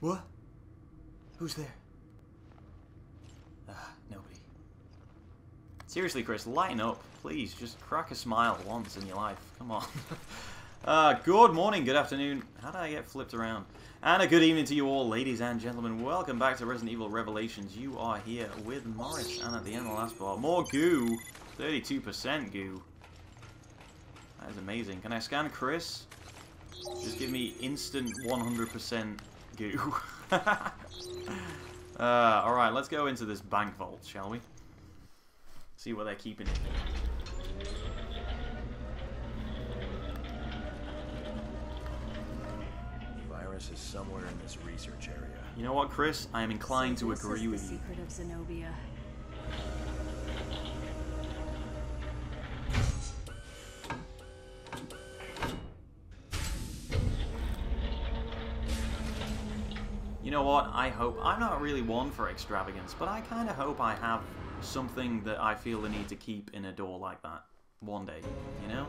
What? Who's there? Nobody. Seriously, Chris, lighten up. Please, just crack a smile once in your life. Come on. Good morning, good afternoon. How did I get flipped around? And a good evening to you all, ladies and gentlemen. Welcome back to Resident Evil Revelations. You are here with Morris. And at the end of the last part, more goo. 32% goo. That is amazing. Can I scan Chris? Just give me instant 100% goo. Alright, let's go into this bank vault, shall we? See what they're keeping in there. The virus is somewhere in this research area. You know what, Chris? I am inclined to agree with you. This is the secret of Zenobia. You know what, I hope... I'm not really one for extravagance, but I kind of hope I have something that I feel the need to keep in a door like that. One day, you know?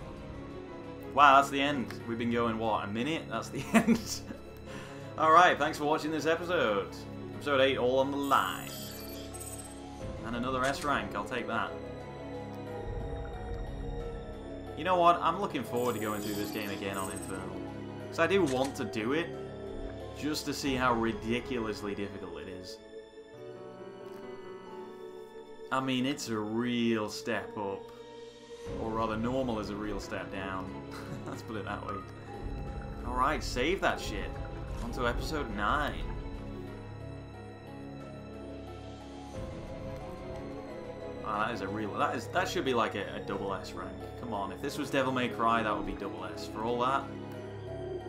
Wow, that's the end. We've been going, what, a minute? That's the end. Alright, thanks for watching this episode. Episode 8, all on the line. And another S rank, I'll take that. You know what, I'm looking forward to going through this game again on Infernal. Because I do want to do it. Just to see how ridiculously difficult it is. I mean, it's a real step up. Or rather, normal is a real step down. Let's put it that way. Alright, save that shit. On to episode 9. Ah, that is a real... That should be like a double S rank. Come on, if this was Devil May Cry, that would be double S. For all that,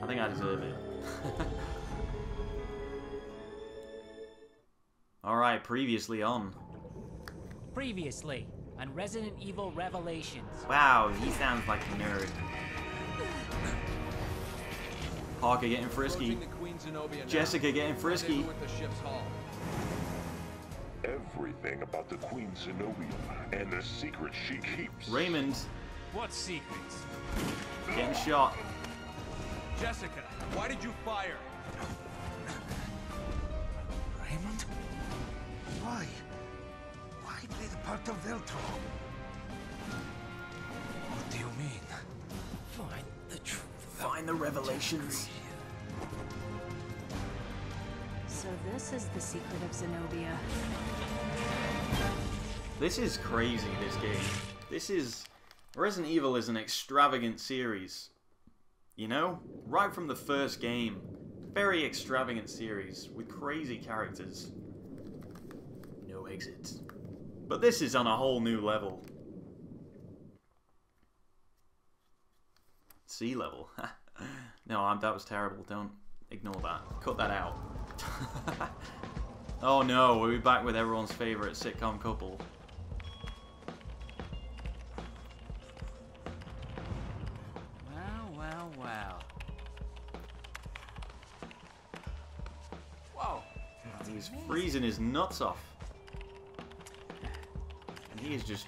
I think I deserve it. Alright, previously on. Previously on Resident Evil Revelations. Wow, he sounds like a nerd. Parker getting frisky. Jessica getting frisky. Everything about the Queen Zenobia and the secrets she keeps. Raymond. What secrets? Getting shot. Jessica, why did you fire? Raymond? Why? Why play the part of Veltro? What do you mean? Find the truth. Find the revelations. So this is the secret of Zenobia. This is crazy, this game. This is... Resident Evil is an extravagant series. You know? Right from the first game. Very extravagant series with crazy characters. No exit. But this is on a whole new level. Sea level. No, that was terrible. Don't ignore that. Cut that out. Oh no, we'll be back with everyone's favourite sitcom couple. He's freezing his nuts off. And he is just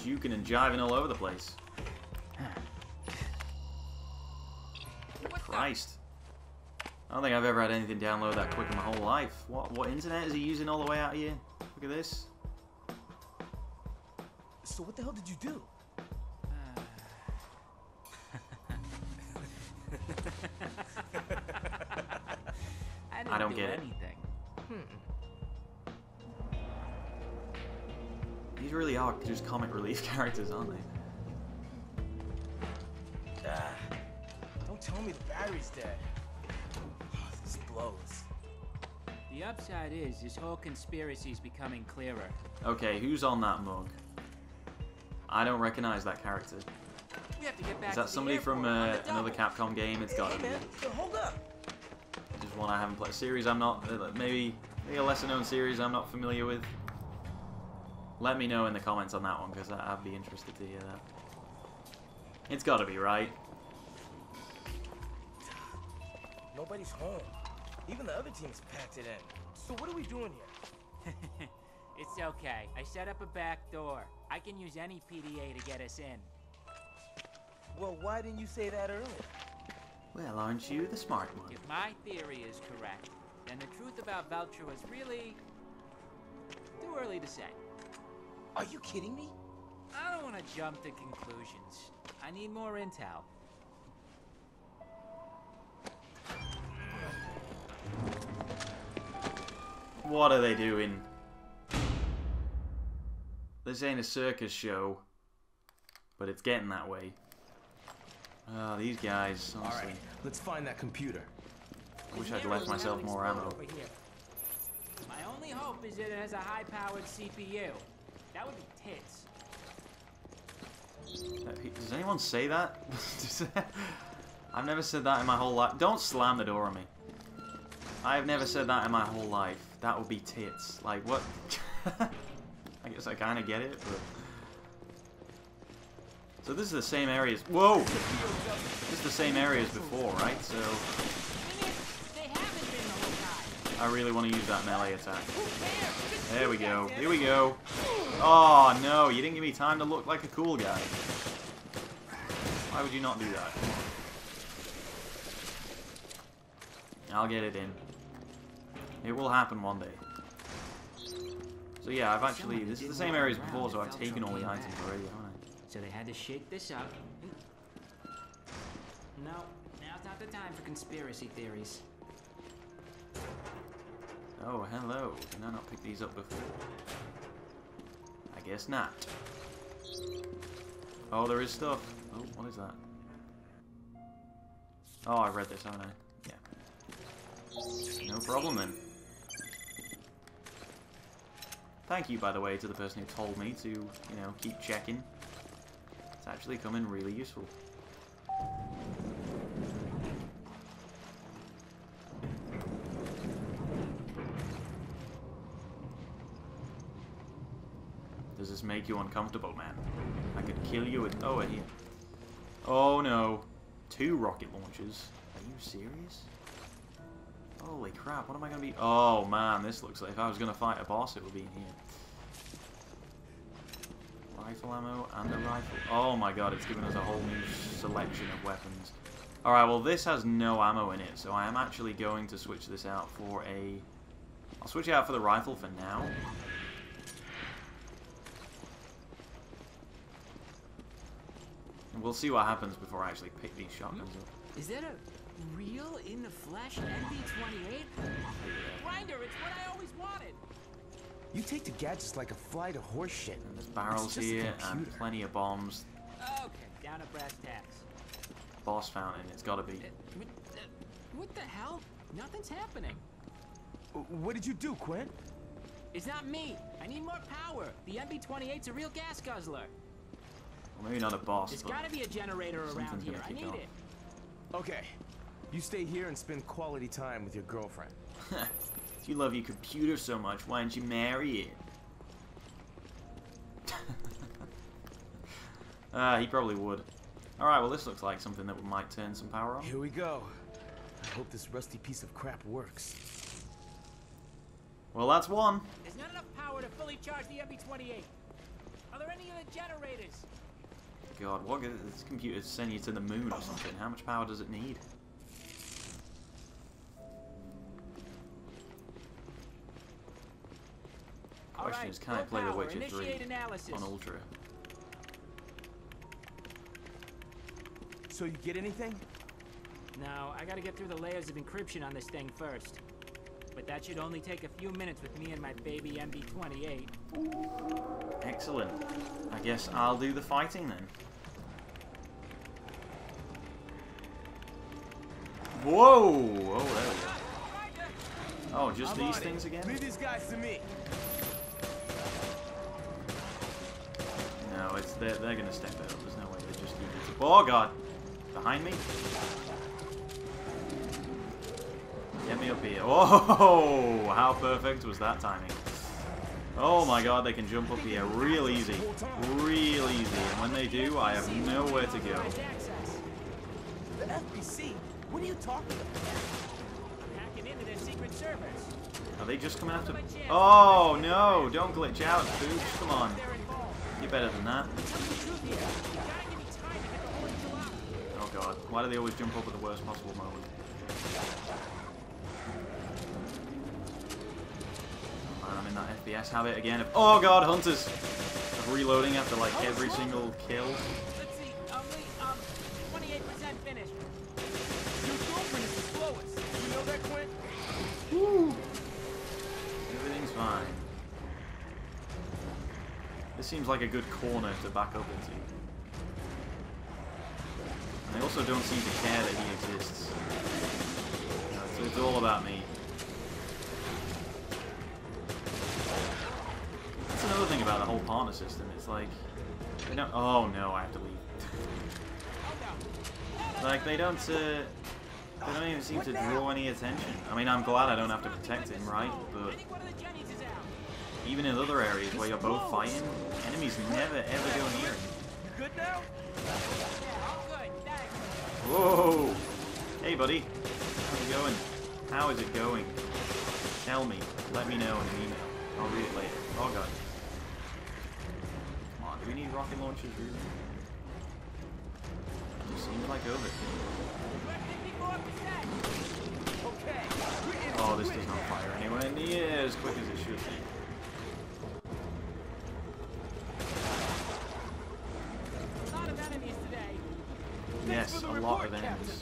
juking and jiving all over the place. Christ. I don't think I've ever had anything download that quick in my whole life. What internet is he using all the way out here? Look at this. So what the hell did you do? I don't get it. These really are just comic relief characters, aren't they? Don't tell me the battery's dead. Oh, this blows. The upside is this whole conspiracy's becoming clearer. Okay, who's on that mug? I don't recognize that character. We have to get back is that to somebody from another Capcom game? It's got to be. So hold up. Just one I haven't played. A series I'm not. Maybe a lesser-known series I'm not familiar with. Let me know in the comments on that one, because I'd be interested to hear that. It's got to be right. Nobody's home. Even the other team's packed it in. So what are we doing here? It's okay. I set up a back door. I can use any PDA to get us in. Well, why didn't you say that earlier? Well, aren't you the smart one? If my theory is correct... and the truth about Veltro is really too early to say. Are you kidding me? I don't want to jump to conclusions. I need more intel. What are they doing? This ain't a circus show, but it's getting that way. Ah, oh, these guys, honestly. All right, let's find that computer. I wish I'd left myself more ammo. My only hope is that it has a high-powered CPU. That would be tits. Does anyone say that? I've never said that in my whole life. Don't slam the door on me. I've never said that in my whole life. That would be tits. Like, what? I guess I kind of get it, but... So this is the same area as... Whoa! This is the same area as before, right? So... I really want to use that melee attack. There we go. Here we go. Oh, no. You didn't give me time to look like a cool guy. Why would you not do that? I'll get it in. It will happen one day. So, yeah, I've actually... This is the same area as before, so I've taken all the items already, haven't I? So they had to shake this up. No, now's not the time for conspiracy theories. Oh, hello. Can I not pick these up before? I guess not. Oh, there is stuff. Oh, what is that? Oh, I read this, haven't I? Yeah. No problem, then. Thank you, by the way, to the person who told me to, you know, keep checking. It's actually come in really useful. Does this make you uncomfortable, man? I could kill you with... Oh, here. Oh, no. 2 rocket launchers. Are you serious? Holy crap, what am I going to be... Oh, man, this looks like... If I was going to fight a boss, it would be in here. Rifle ammo and a rifle. Oh, my God, it's giving us a whole new selection of weapons. Alright, well, this has no ammo in it, so I am actually going to switch this out for a... I'll switch it out for the rifle for now. We'll see what happens before I actually pick these shotguns up. Is that a real in the flesh MB-28? Grinder, it's what I always wanted. You take to gadgets like a flight of horseshit. And there's barrels here and plenty of bombs. Okay, down to brass tacks. Boss fountain, it's gotta be. What the hell? Nothing's happening. What did you do, Quinn? It's not me. I need more power. The MB-28's a real gas guzzler. Maybe not a boss, there's but gotta be a generator around here. I need it. Okay, you stay here and spend quality time with your girlfriend. If you love your computer so much, why don't you marry it? He probably would. Alright, well this looks like something that might turn some power on. Here we go. I hope this rusty piece of crap works. Well, that's one. There's not enough power to fully charge the MB-28. Are there any other generators? God, what could this computer send you to the moon or something? How much power does it need? Question is, can I play The Witcher 3 on Ultra? So you get anything? No, I gotta get through the layers of encryption on this thing first. But that should only take a few minutes with me and my baby MB-28. Excellent. I guess I'll do the fighting then. Whoa! Oh, there we go. Oh, just these things again? Leave these guys to me. No, it's they're gonna step out. There's no way they just do this. Oh God! Behind me? Get me up here. Oh, how perfect was that timing? Oh my God, they can jump up here real easy. Real easy. And when they do, I have nowhere to go. The FBC? What are you talking about? Hacking into their secret servers. Are they just coming after... Oh no, don't glitch out, dudes. Come on. You're better than that. Oh God, why do they always jump up at the worst possible moment? the ass habit again of, oh god, hunters! Of reloading after like every single kill. Let's see, I'm 28% finished. Your girlfriend is the slowest. You know that, Quint? Woo! Everything's fine. This seems like a good corner to back up into. And they also don't seem to care that he exists. You know, it's all about me. That's another thing about the whole partner system. It's like, they don't. Oh no, I have to leave. Like they don't even seem to draw any attention. I mean, I'm glad I don't have to protect him, right? But even in other areas where you're both fighting, enemies never ever go near him. You good now? Whoa! Hey, buddy. How's it going? How is it going? Tell me. Let me know in an email. I'll read it later. Oh god. Come on, do we need rocket launchers really? It just seems like overkill. Oh, this does not fire anywhere near as quick as it should be. A lot of enemies today. Yes, a lot of enemies.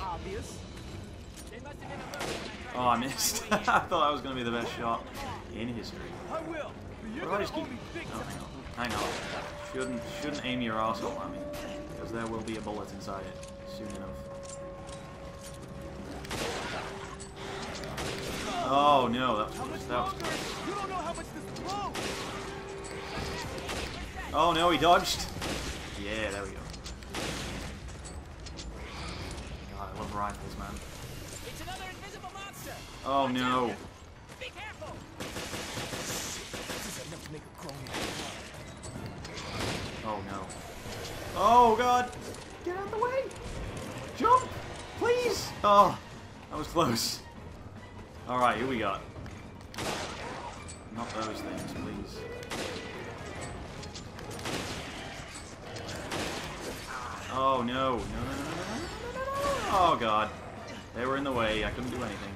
Oh, I missed. I thought that was going to be the best shot in history. Or I just keep... Oh, hang on. Hang on. Shouldn't aim your arsehole at me. Because there will be a bullet inside it soon enough. Oh no, that was close. Oh no, he dodged! Yeah, there we go. God, I love rifles, man. It's another invisible monster! Oh no! Oh no. Oh god! Get out of the way! Jump! Please! Oh, that was close. Alright, who we got? Not those things, please. Oh no, no, no, no, no, no, no, no. Oh god. They were in the way, I couldn't do anything.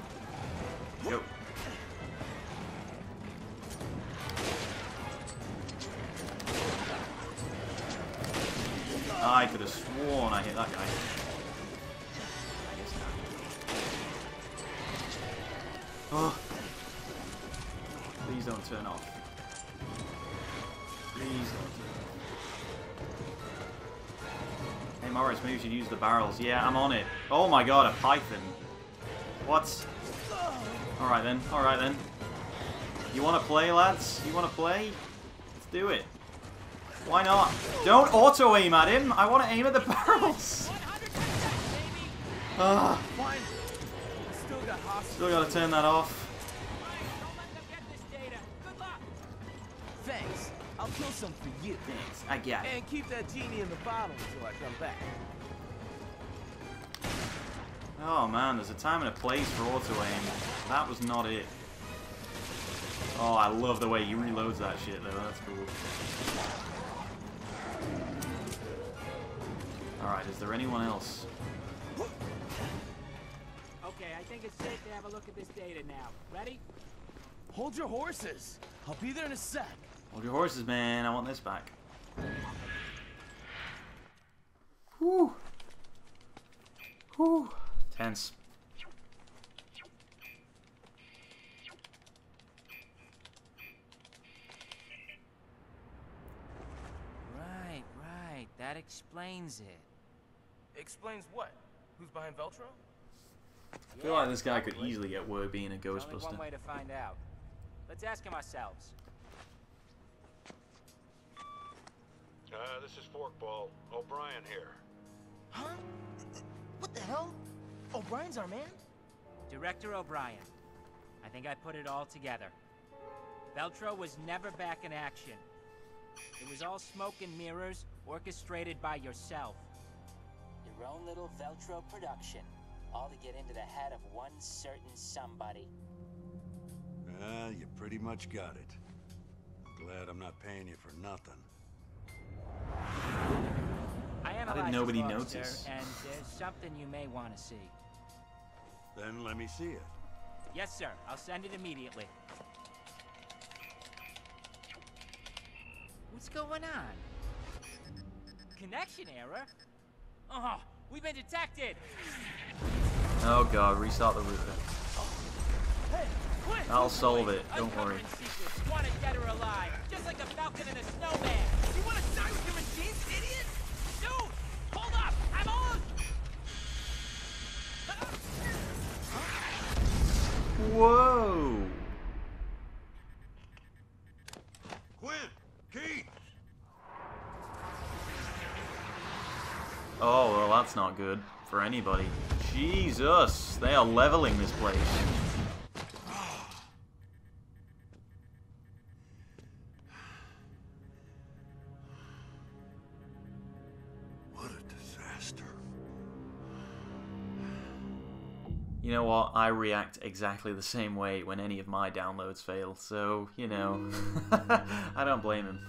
Go. I could have sworn I hit that guy. I guess not. Oh. Please don't turn off. Please don't turn off. Hey Morris, maybe you should use the barrels. Yeah, I'm on it. Oh my god, a python. What? Alright then, alright then. You wanna play, lads? You wanna play? Let's do it. Why not? Don't auto-aim at him! I want to aim at the barrels! Ugh. Still gotta turn that off. Thanks. I'll kill some for you. Thanks. I got it. And keep that genie in the bottle until I come back. Oh man, there's a time and a place for auto-aim. That was not it. Oh, I love the way he reloads that shit though. That's cool. Alright, is there anyone else? Okay, I think it's safe to have a look at this data now. Ready? Hold your horses! I'll be there in a sec. Hold your horses, man. I want this back. Whew. Whew. Tense. Right. That explains it. Explains what? Who's behind Veltro? I feel like this guy could easily get word being a Ghostbuster. There's only one way to find out. Let's ask him ourselves. This is Forkball. O'Brien here. Huh? What the hell? O'Brien's our man? Director O'Brien. I think I put it all together. Veltro was never back in action. It was all smoke and mirrors, orchestrated by yourself. Your own little Veltro production, all to get into the head of one certain somebody. Well, you pretty much got it. I'm glad I'm not paying you for nothing. How did nobody notice? And there's something you may want to see. Then let me see it. Yes, sir. I'll send it immediately. What's going on? Connection error? Oh, we've been detected. Oh god, restart the router. Hey, quick, that'll solve it, don't worry. Wanted dead or alive, just like a falcon and a snowman. You want to die with your machines, idiot? Dude, hold up, I'm on. Whoa. Quinn, Keats. Oh, well that's not good for anybody. Jesus, they are leveling this place. What a disaster. You know what? I react exactly the same way when any of my downloads fail, so, you know, I don't blame him.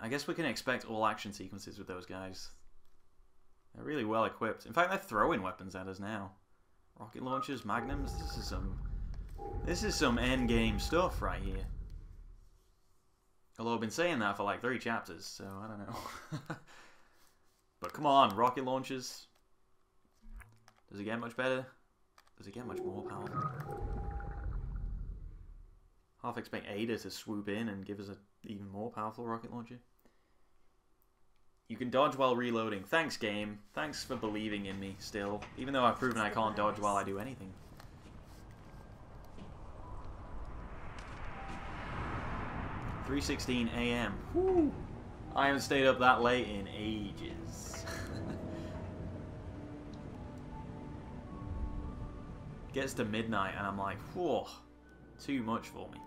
I guess we can expect all action sequences with those guys. They're really well equipped. In fact, they're throwing weapons at us now. Rocket launchers, magnums. This is some end game stuff right here. Although I've been saying that for like 3 chapters, so I don't know. But come on, rocket launchers. Does it get much better? Does it get much more powerful? Half expect Ada to swoop in and give us a even more powerful rocket launcher. You can dodge while reloading. Thanks, game. Thanks for believing in me still, even though I've proven I can't dodge while I do anything. $3:16 AM. Woo! I haven't stayed up that late in ages. Gets to midnight and I'm like, whoa, too much for me.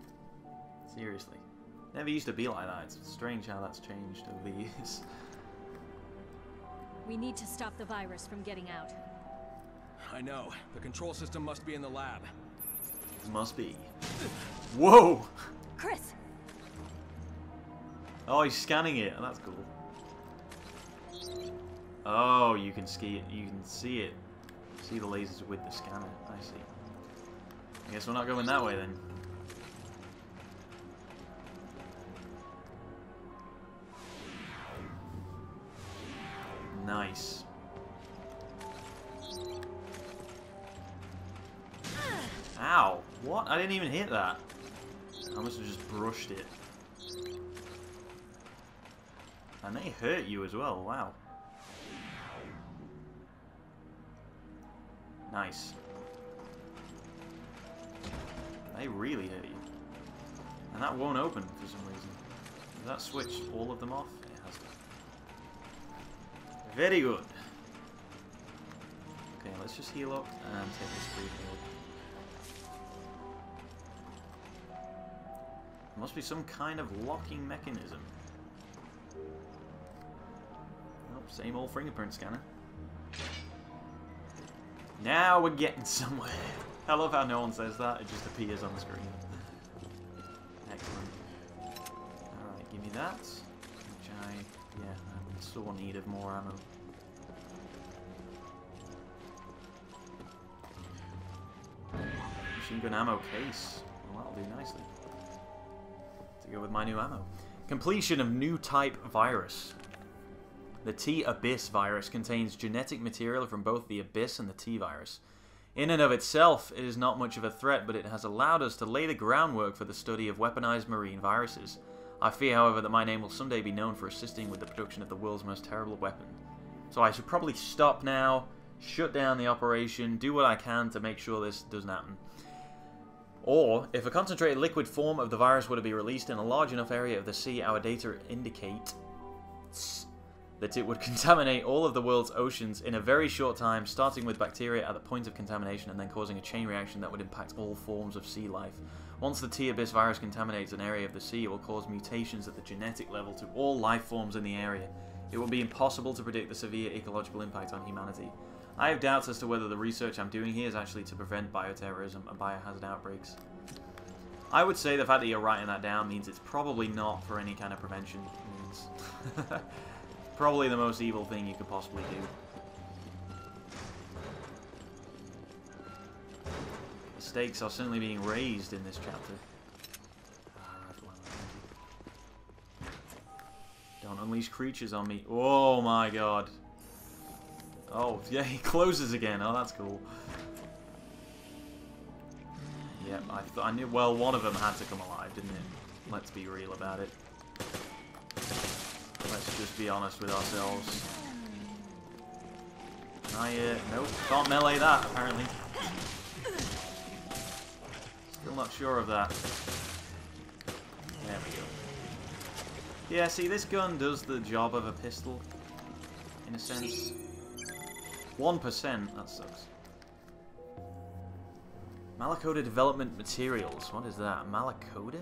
Seriously. Never used to be like that. It's strange how that's changed over the years. We need to stop the virus from getting out. I know. The control system must be in the lab. Must be. Whoa! Chris! Oh, he's scanning it. That's cool. Oh, you can ski it. You can see it. See the lasers with the scanner. I see. I guess we're not going that way then. Nice. Ow! What? I didn't even hit that. I must have just brushed it. And they hurt you as well, wow. Nice. They really hurt you. And that won't open for some reason. Does that switch all of them off? It has to. Very good. Okay, let's just heal up and take this free heal. There must be some kind of locking mechanism. Nope, same old fingerprint scanner. Now we're getting somewhere. I love how no one says that, it just appears on the screen. Excellent. Alright, give me that. Which I'm in sore need of more ammo. Machine gun ammo case. Well, that'll do nicely. To go with my new ammo. Completion of new type virus. The T-Abyss virus contains genetic material from both the Abyss and the T-virus. In and of itself, it is not much of a threat, but it has allowed us to lay the groundwork for the study of weaponized marine viruses. I fear, however, that my name will someday be known for assisting with the production of the world's most terrible weapon. So I should probably stop now, shut down the operation, do what I can to make sure this doesn't happen. Or, if a concentrated liquid form of the virus were to be released in a large enough area of the sea, our data indicates that it would contaminate all of the world's oceans in a very short time, starting with bacteria at the point of contamination and then causing a chain reaction that would impact all forms of sea life. Once the T-Abyss virus contaminates an area of the sea, it will cause mutations at the genetic level to all life forms in the area. It will be impossible to predict the severe ecological impact on humanity. I have doubts as to whether the research I'm doing here is actually to prevent bioterrorism and biohazard outbreaks. I would say the fact that you're writing that down means it's probably not for any kind of prevention means. Probably the most evil thing you could possibly do. stakes are certainly being raised in this chapter. Don't unleash creatures on me. Oh my god. Oh, yeah, he closes again. Oh, that's cool. Yep, I knew, well, one of them had to come alive, didn't it? Let's be real about it. Let's just be honest with ourselves. Can I, nope, can't melee that, apparently. Still not sure of that. There we go. Yeah, see, this gun does the job of a pistol, in a sense. 1%, that sucks. Malacoda Development Materials, what is that? Malacoda?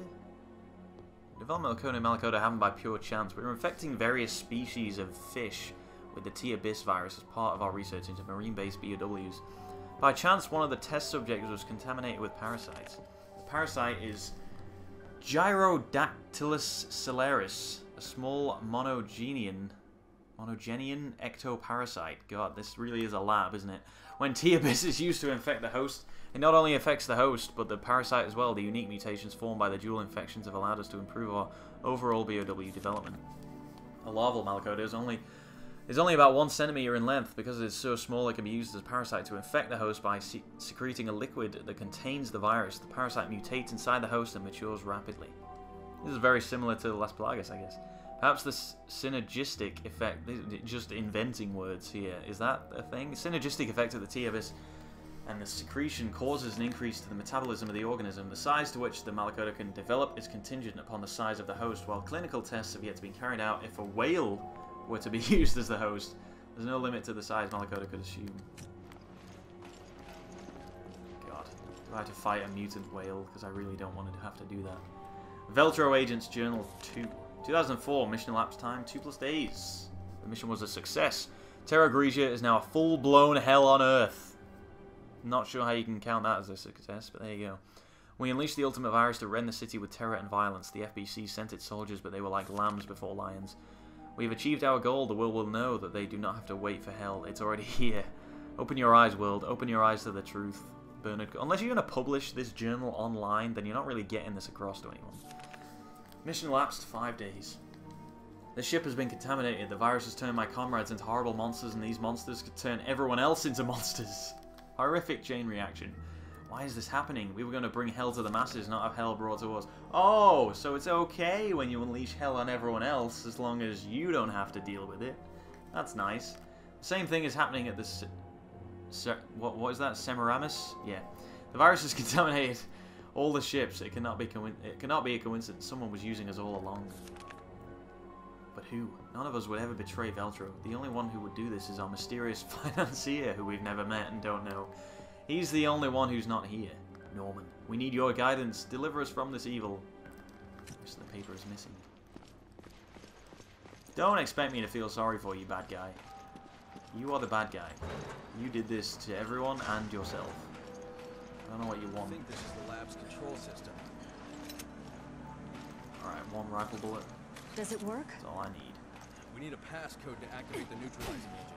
Development Malacoda and Malacoda happened by pure chance. We were infecting various species of fish with the T-Abyss virus as part of our research into marine-based BOWs. By chance, one of the test subjects was contaminated with parasites. The parasite is Gyrodactylus celeris, a small monogenian ectoparasite. God, this really is a lab, isn't it? When T-Abyss is used to infect the host, it not only affects the host, but the parasite as well. The unique mutations formed by the dual infections have allowed us to improve our overall BOW development. A larval malacoda is only about 1 centimeter in length. Because it is so small, it can be used as a parasite to infect the host by secreting a liquid that contains the virus. The parasite mutates inside the host and matures rapidly. This is very similar to Las Plagas, I guess. Perhaps the synergistic effect, just inventing words here, is that a thing? The synergistic effect of the T-Abyss and the secretion causes an increase to the metabolism of the organism. The size to which the malacoda can develop is contingent upon the size of the host. While clinical tests have yet to be carried out, if a whale were to be used as the host, there's no limit to the size malacoda could assume. God, do I have to fight a mutant whale? Because I really don't want to have to do that. Veltro Agents Journal 2. 2004, mission elapsed time, 2+ days. The mission was a success. Terragrigia is now a full-blown hell on Earth. Not sure how you can count that as a success, but there you go. We unleashed the ultimate virus to rend the city with terror and violence. The FBC sent its soldiers, but they were like lambs before lions. We have achieved our goal. The world will know that they do not have to wait for hell. It's already here. Open your eyes, world. Open your eyes to the truth. Bernard. Unless you're going to publish this journal online, then you're not really getting this across to anyone. Mission lapsed 5 days. The ship has been contaminated. The virus has turned my comrades into horrible monsters, and these monsters could turn everyone else into monsters. Horrific chain reaction. Why is this happening? We were going to bring hell to the masses, not have hell brought to us. Oh, so it's okay when you unleash hell on everyone else, as long as you don't have to deal with it. That's nice. The same thing is happening at this... what is that? Semiramis? Yeah. The virus has contaminated all the ships. It cannot be a coincidence. Someone was using us all along. But who? None of us would ever betray Veltro. The only one who would do this is our mysterious financier who we've never met and don't know. He's the only one who's not here. Norman, we need your guidance. Deliver us from this evil. The rest of the paper is missing. Don't expect me to feel sorry for you, bad guy. You are the bad guy. You did this to everyone and yourself. I don't know what you want. I think this is the lab's control system. Alright, one rifle bullet. Does it work? That's all I need. We need a passcode to activate the neutralizing agent.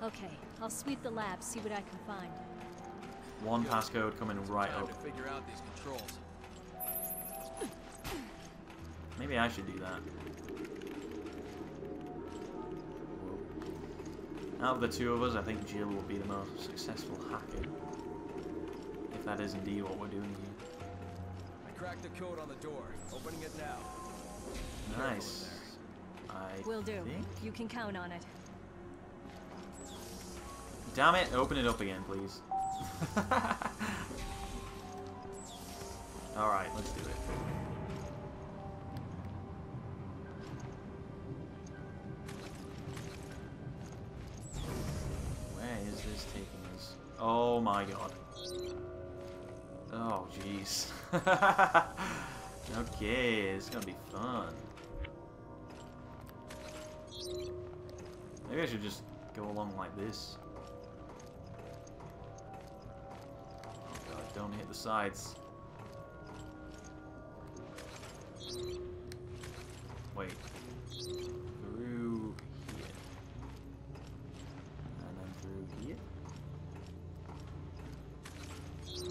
Okay, I'll sweep the lab, see what I can find. One passcode coming right up. To figure out these controls. Maybe I should do that. Out of the two of us, I think Jill will be the most successful hacker. If that is indeed what we're doing here. I cracked the code on the door. Opening it now. Nice. Will do. You can count on it. Damn it, open it up again, please. Alright, let's do it. Where is this taking us? Oh my god. Oh, jeez. Okay, it's gonna be fun. Maybe I should just go along like this. Oh god, don't hit the sides. Wait. Through here. And then through here.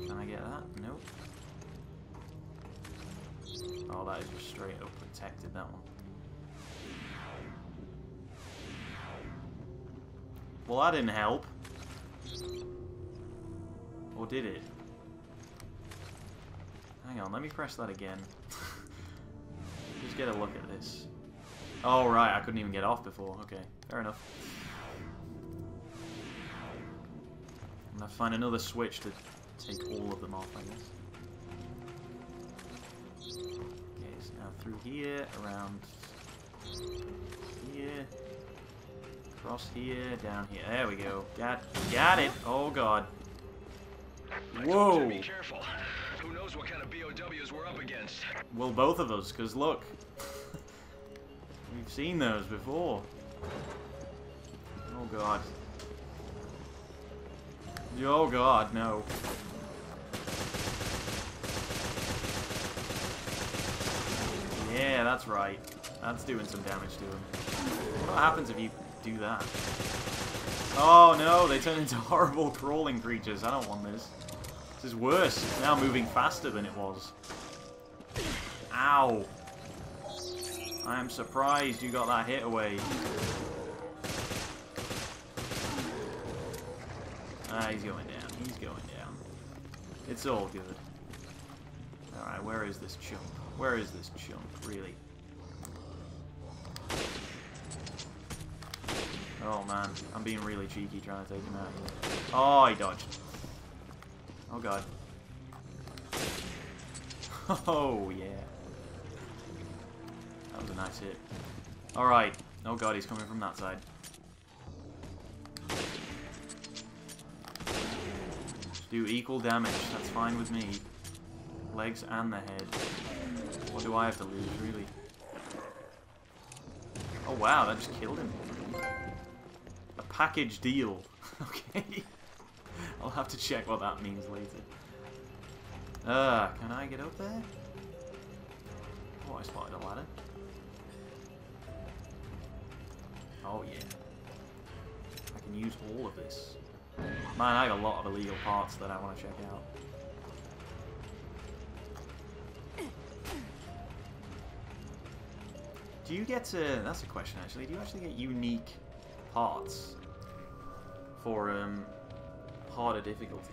Can get that? Nope. Oh, that is just straight up protected, that one. Well, that didn't help. Or did it? Hang on, let me press that again. Just get a look at this. Oh, right, I couldn't even get off before. Okay, fair enough. I'm gonna find another switch to take all of them off, I guess. Okay, so now through here, around here, across here, down here. There we go. Got it! Oh, God. Whoa! Be careful. Who knows what kind of BOWs we're up against? Well, both of us, because look. We've seen those before. Oh, God. Oh, God, no. Yeah, that's right. That's doing some damage to him. What happens if you do that? Oh, no, they turn into horrible crawling creatures. I don't want this. This is worse. It's now moving faster than it was. Ow. I am surprised you got that hit away. Ah, he's going down. He's going down. It's all good. Alright, where is this chump? Where is this chump, really? Oh, man. I'm being really cheeky trying to take him out here. Oh, he dodged. Oh, God. Oh, yeah. That was a nice hit. Alright. Oh god, he's coming from that side. Just do equal damage. That's fine with me. Legs and the head. What do I have to lose, really? Oh wow, that just killed him. A package deal. Okay. I'll have to check what that means later. Can I get up there? Oh, I spotted a ladder. Oh, yeah. I can use all of this. Man, I have a lot of illegal parts that I want to check out. Do you get to... That's a question, actually. Do you actually get unique parts for harder difficulties?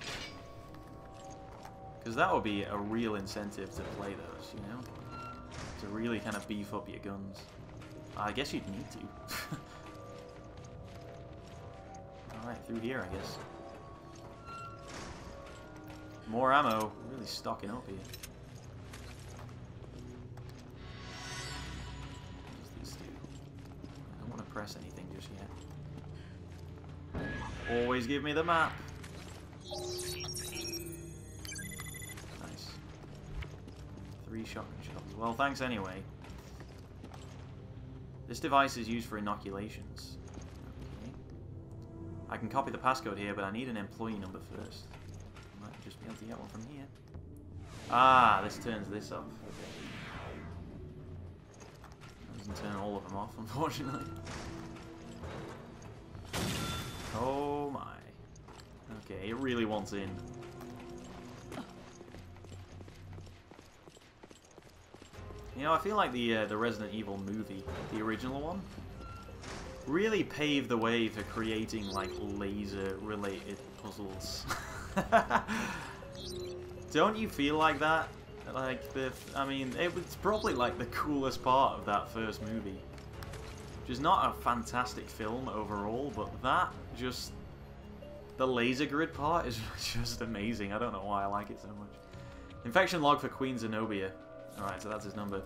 Because that would be a real incentive to play those, you know? To really kind of beef up your guns. I guess you'd need to. Alright, through here, I guess. More ammo. Really stocking up here. What does this do? I don't want to press anything just yet. Always give me the map. Nice. 3 shotgun shells. Well, thanks anyway. This device is used for inoculations. Okay. I can copy the passcode here, but I need an employee number first. I might just be able to get one from here. Ah, this turns this off. Okay. It doesn't turn all of them off, unfortunately. Oh my. Okay, it really wants in. You know, I feel like the Resident Evil movie, the original one, really paved the way for creating, like, laser-related puzzles. Don't you feel like that? Like, I mean, it was probably, like, the coolest part of that first movie. Which is not a fantastic film overall, but that just... The laser grid part is just amazing. I don't know why I like it so much. Infection log for Queen Zenobia. Alright, so that's his number.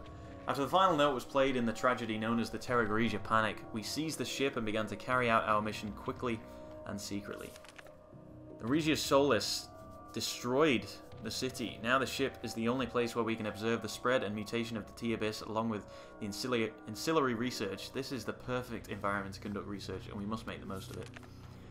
After the final note was played in the tragedy known as the Terragrigia Panic, we seized the ship and began to carry out our mission quickly and secretly. The Regia Solis destroyed the city. Now the ship is the only place where we can observe the spread and mutation of the T-Abyss along with the ancillary research. This is the perfect environment to conduct research, and we must make the most of it.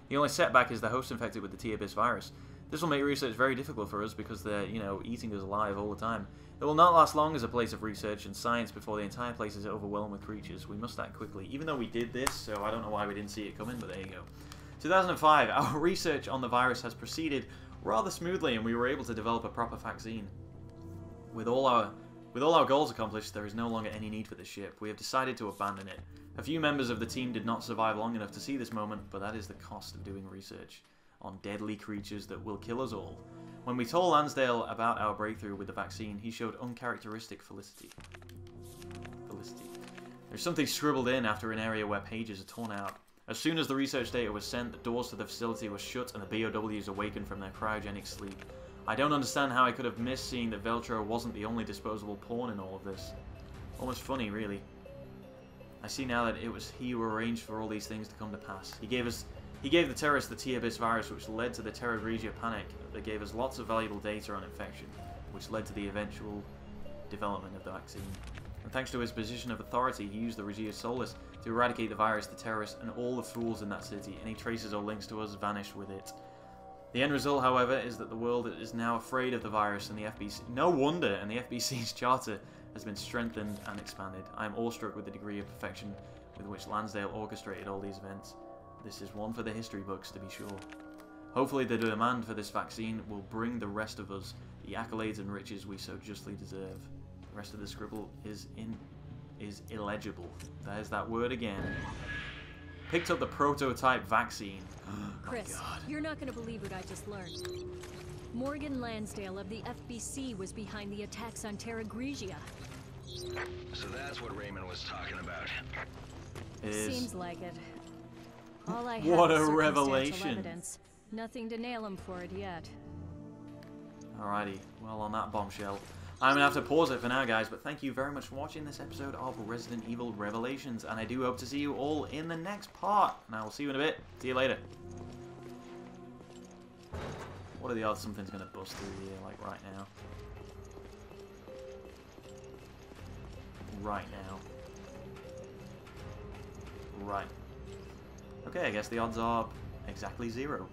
The only setback is the host infected with the T-Abyss virus. This will make research very difficult for us because they're, you know, eating us alive all the time. It will not last long as a place of research and science before the entire place is overwhelmed with creatures. We must act quickly. Even though we did this, so I don't know why we didn't see it coming, but there you go. 2005. Our research on the virus has proceeded rather smoothly, and we were able to develop a proper vaccine. With all our goals accomplished, there is no longer any need for the ship. We have decided to abandon it. A few members of the team did not survive long enough to see this moment, but that is the cost of doing research on deadly creatures that will kill us all. When we told Lansdale about our breakthrough with the vaccine, he showed uncharacteristic felicity. There's something scribbled in after an area where pages are torn out. As soon as the research data was sent, the doors to the facility were shut and the BOWs awakened from their cryogenic sleep. I don't understand how I could have missed seeing that Veltro wasn't the only disposable pawn in all of this. Almost funny, really. I see now that it was he who arranged for all these things to come to pass. He gave the terrorists the T-Abyss virus, which led to the Terragrigia panic. They gave us lots of valuable data on infection, which led to the eventual development of the vaccine. And thanks to his position of authority, he used the Regia Solis to eradicate the virus, the terrorists, and all the fools in that city. Any traces or links to us vanished with it. The end result, however, is that the world is now afraid of the virus, and the FBC... No wonder! And the FBC's charter has been strengthened and expanded. I am awestruck with the degree of perfection with which Lansdale orchestrated all these events. This is one for the history books, to be sure. Hopefully the demand for this vaccine will bring the rest of us the accolades and riches we so justly deserve. The rest of the scribble is illegible. There's that word again. Picked up the prototype vaccine. Chris, my God. You're not going to believe what I just learned. Morgan Lansdale of the FBC was behind the attacks on Terragrigia. So that's what Raymond was talking about. Seems like it. All I have is circumstantial evidence. Nothing to nail him for it yet. Alrighty. Well, on that bombshell, I'm going to have to pause it for now, guys, but thank you very much for watching this episode of Resident Evil Revelations, and I do hope to see you all in the next part, and I will see you in a bit. See you later. What are the odds something's going to bust through here, like, right now? Right now. Right. Okay, I guess the odds are exactly 0.